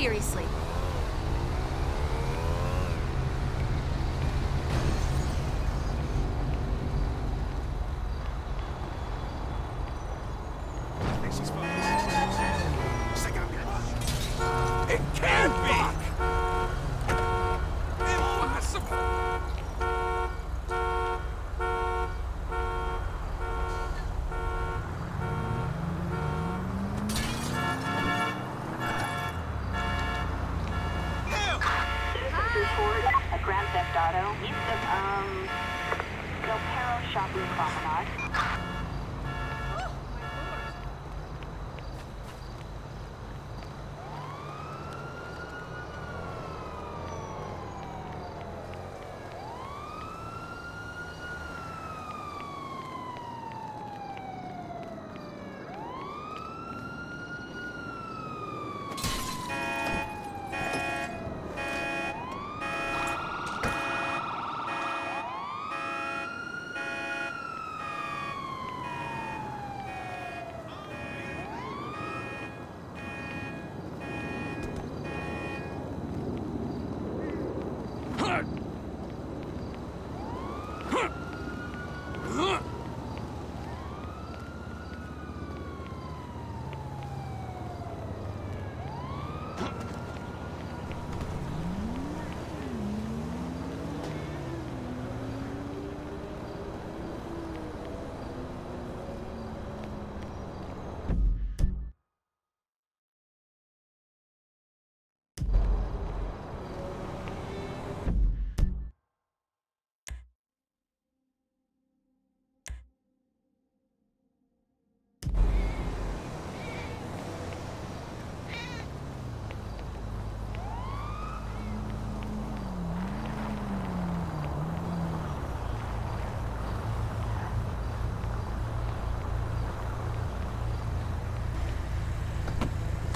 seriously.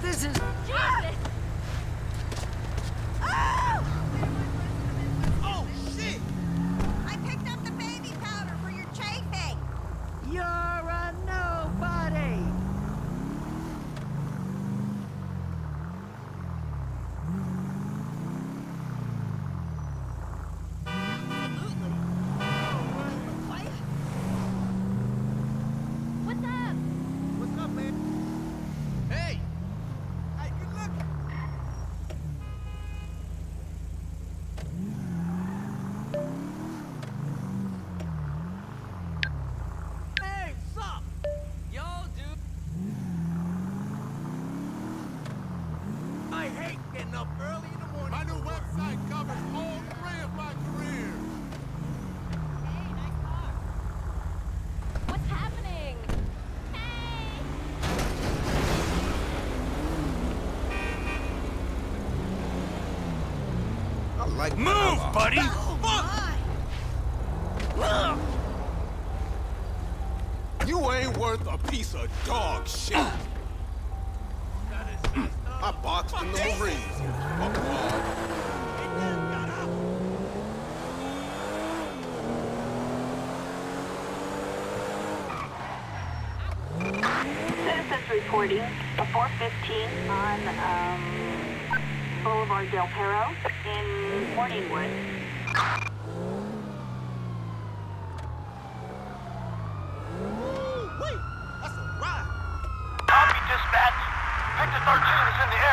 Jesus! Oh, shit! I picked up the baby powder for your chafing! You're a nobody! Absolutely. What? What's up? What's up, man? Like move, buddy! Fuck! You ain't worth a piece of dog shit! I boxed in the Marines. Fuck off. Citizens reporting a 4:15 on, Boulevard Del Perro in Morningwood. Wait, that's a ride. Copy dispatch. Victor 13 is in the area.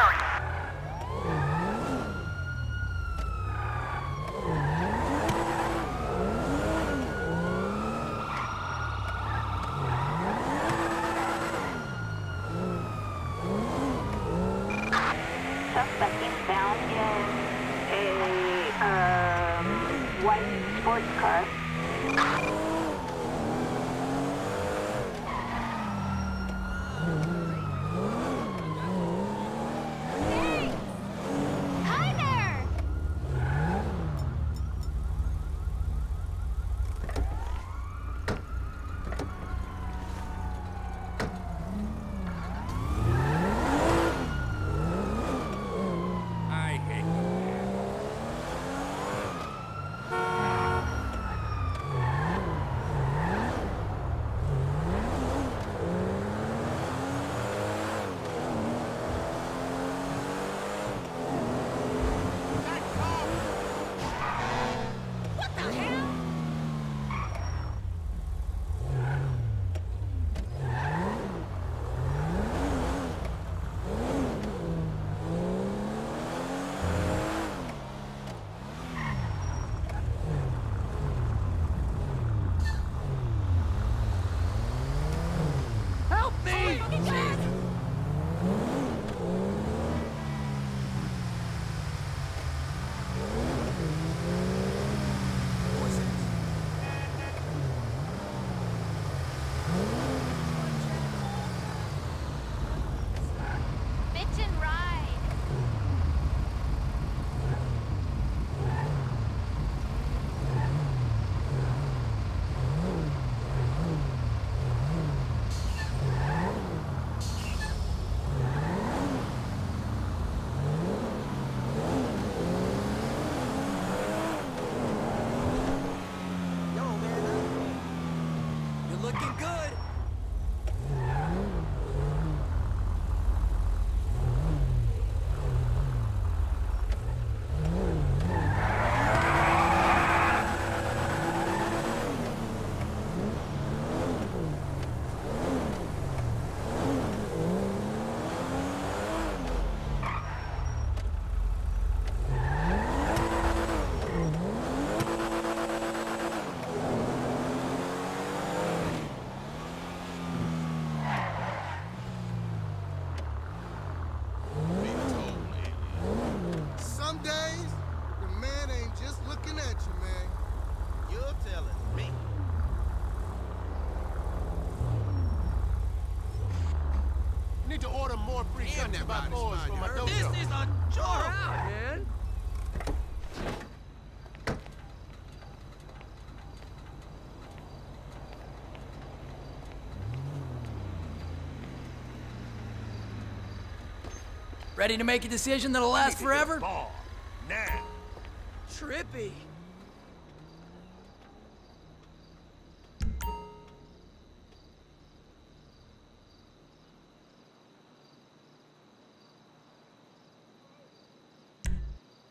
This is a joke, man. Ready to make a decision that'll last forever? Now. Trippy.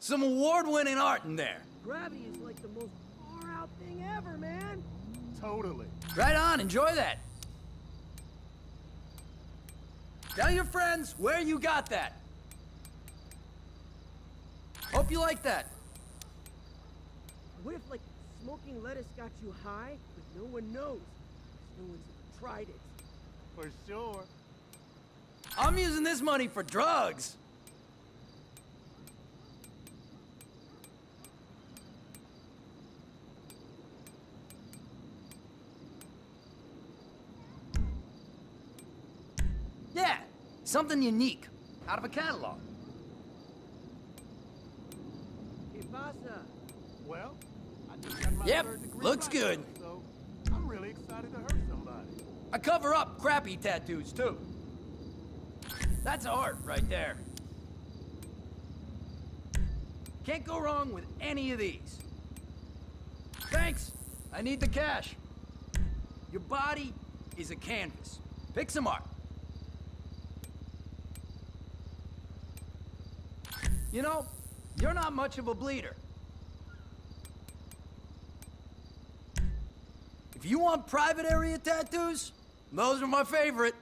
Some award-winning art in there. Gravity is like the most far-out thing ever, man. Totally. Right on, enjoy that. Tell your friends where you got that. Hope you like that. What if, like, smoking lettuce got you high, but no one knows? No one's ever tried it. For sure. I'm using this money for drugs. Yeah, something unique, out of a catalog. Well, I just got my third degree. Looks good. So I'm really excited to hurt somebody. I cover up crappy tattoos too. That's art right there. Can't go wrong with any of these. Thanks. I need the cash. Your body is a canvas. Pick some art. You know, you're not much of a bleeder. If you want private area tattoos, those are my favorite.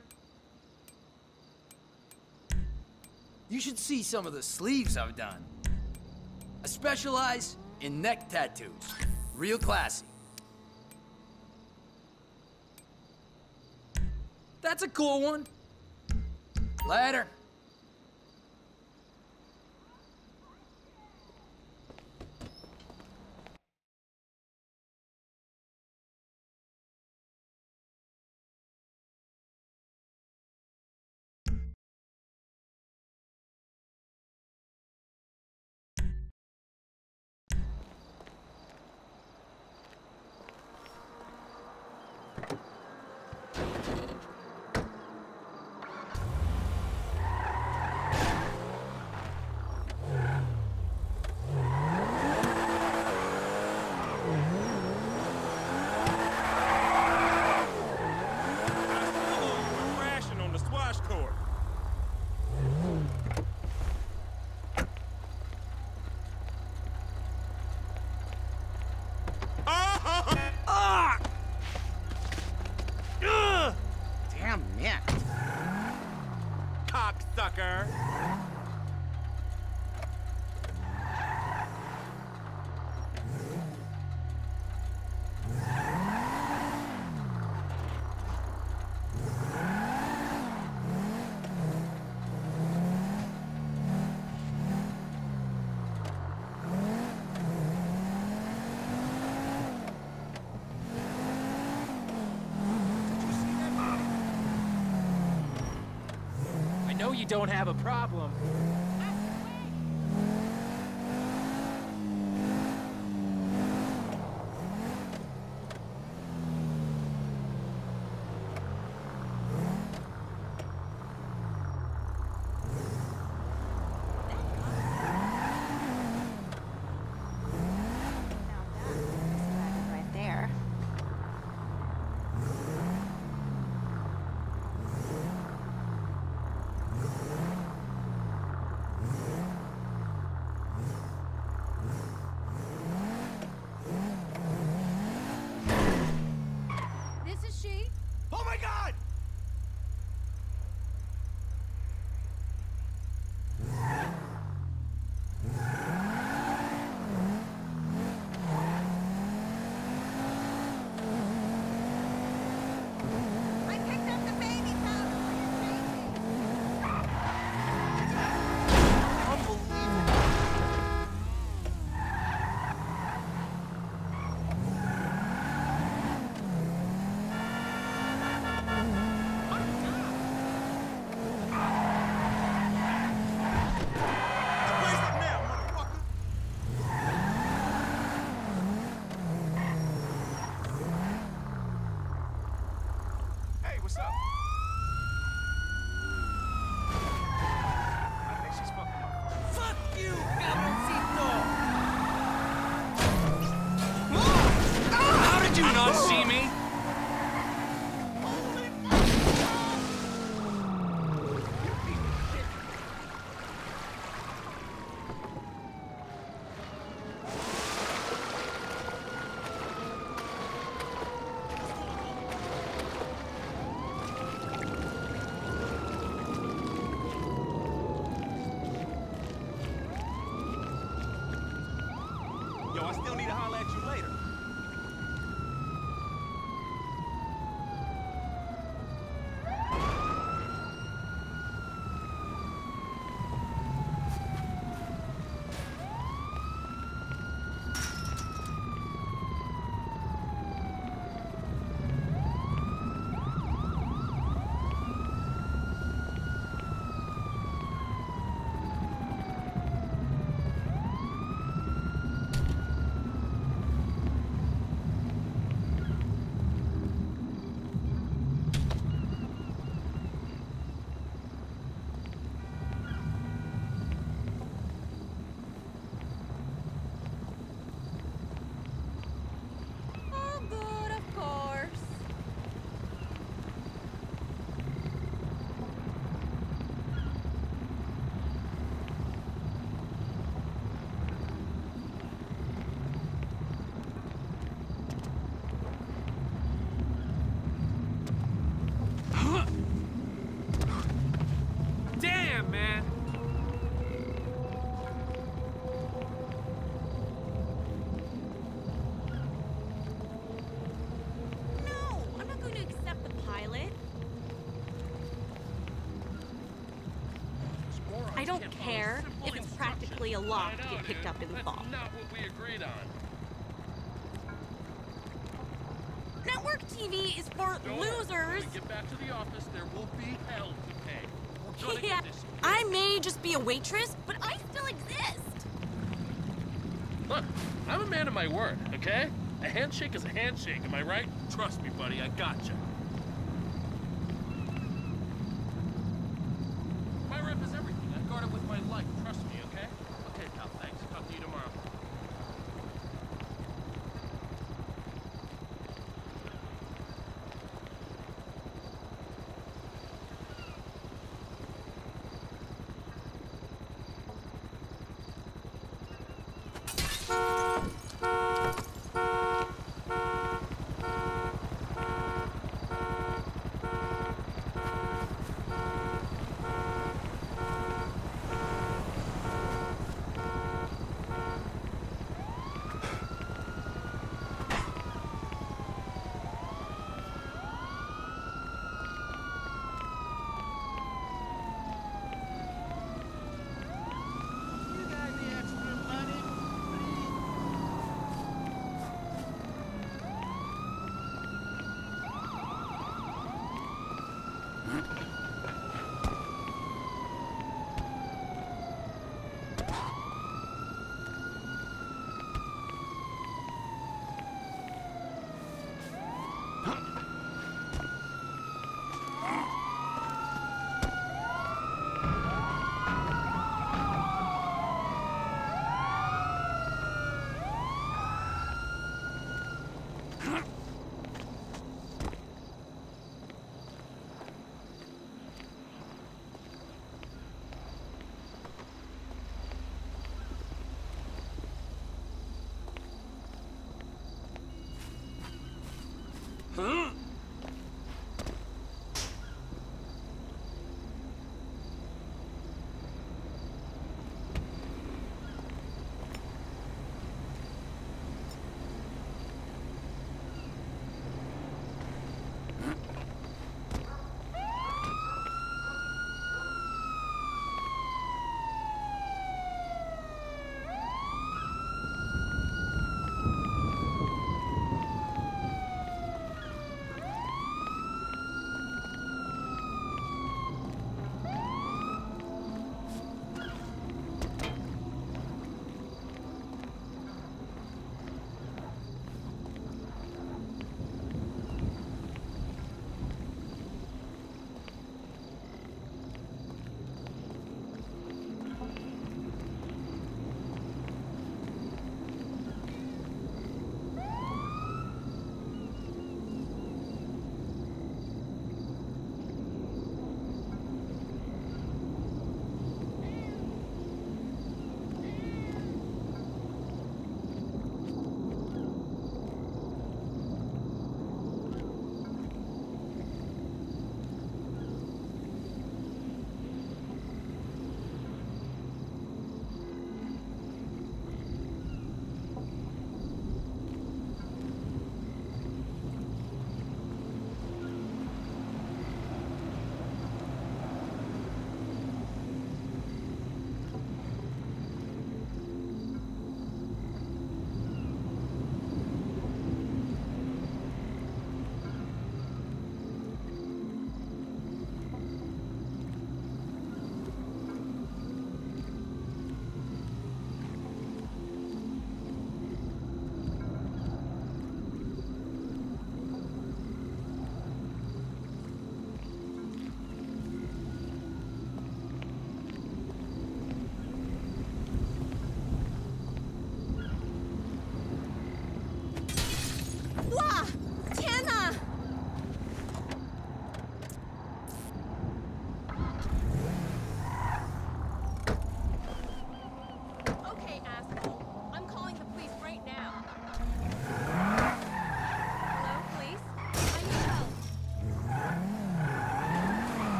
You should see some of the sleeves I've done. I specialize in neck tattoos. Real classy. That's a cool one. Later. You don't have a problem. what's up? I think she's fucking my car. Fuck you, cabroncito! How did you not see me? I still need to holler at you later. I don't care if it's practically a lock to get picked up in the fall. That's not what we agreed on. Network TV is for losers. When we get back to the office, there will be hell to pay. Yeah, I may just be a waitress, but I still exist. Look, I'm a man of my word, okay? A handshake is a handshake, am I right? Trust me, buddy, I gotcha.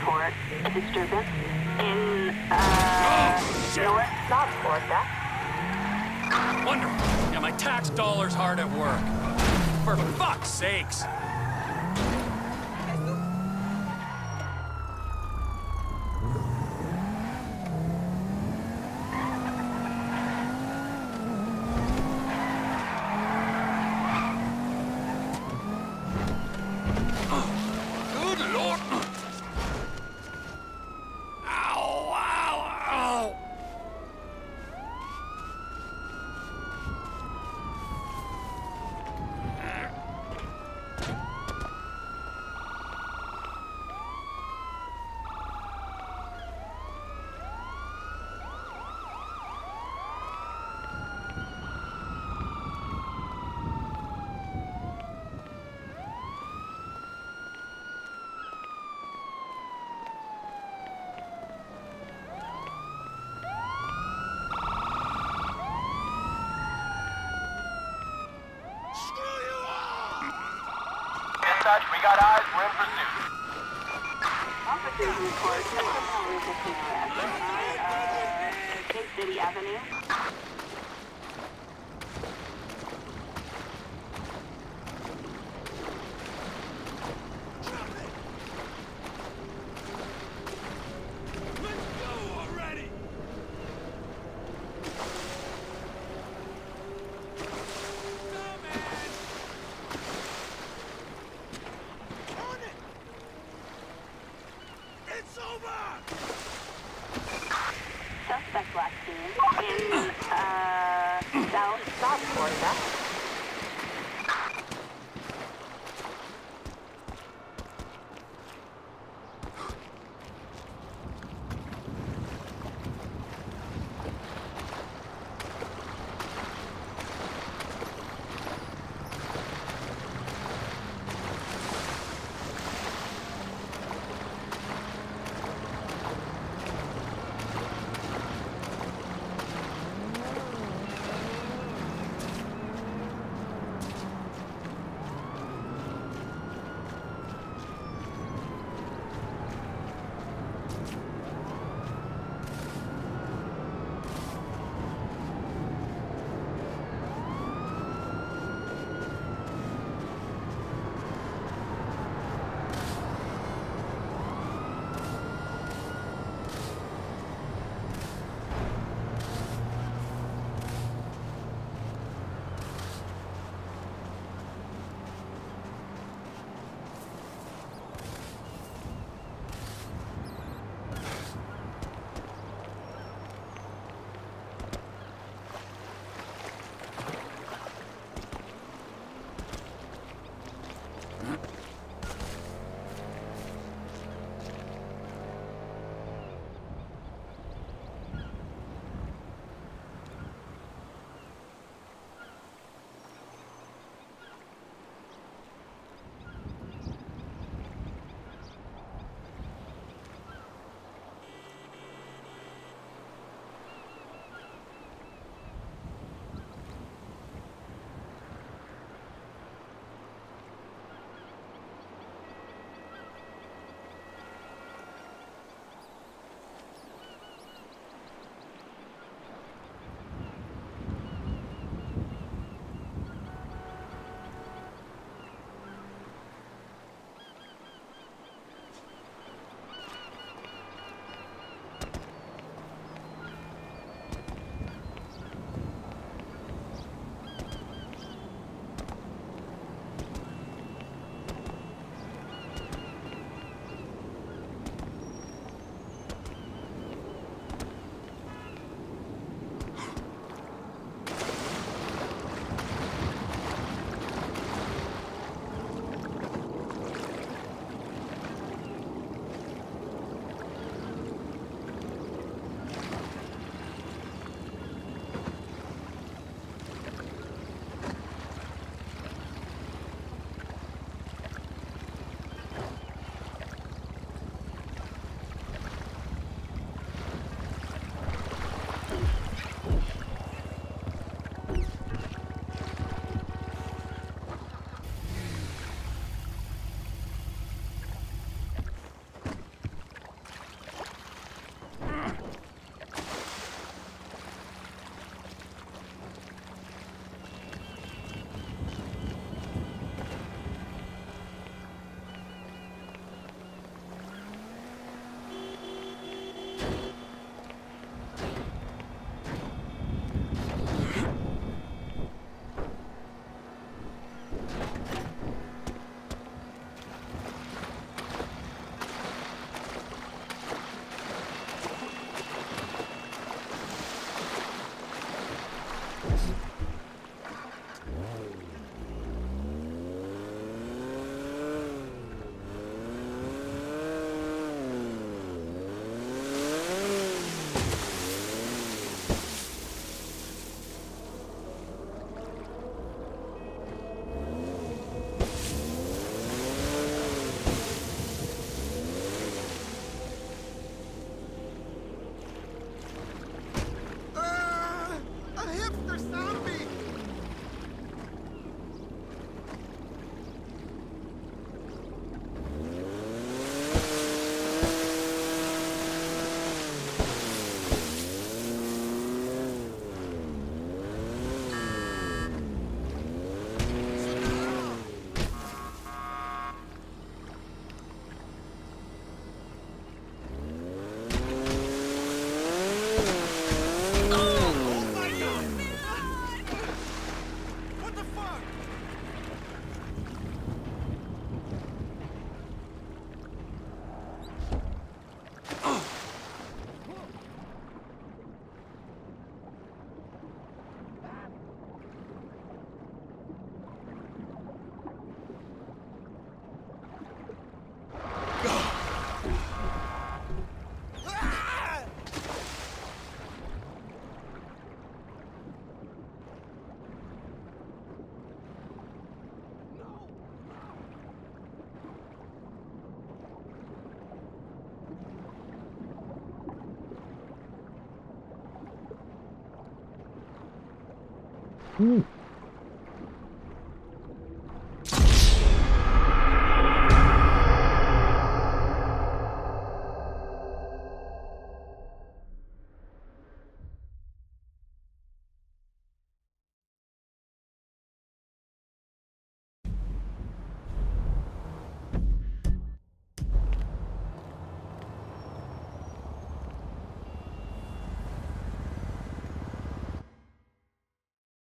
report a disturbance in, North Southport, that. Wonderful. Yeah, my tax dollar's hard at work. For fuck's sakes. We got eyes, we're in pursuit. Officers report personnel resistance at Big City Avenue.